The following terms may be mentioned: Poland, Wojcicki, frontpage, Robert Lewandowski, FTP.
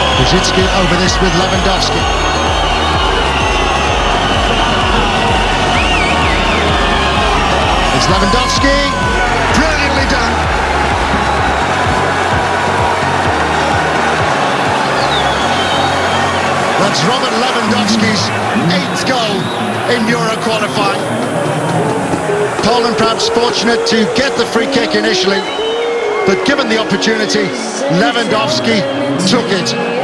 Wojcicki over this with Lewandowski. It's Lewandowski, brilliantly done. That's Robert Lewandowski's 8th goal in Euro qualifying. Poland perhaps fortunate to get the free kick initially, but given the opportunity, Lewandowski took it.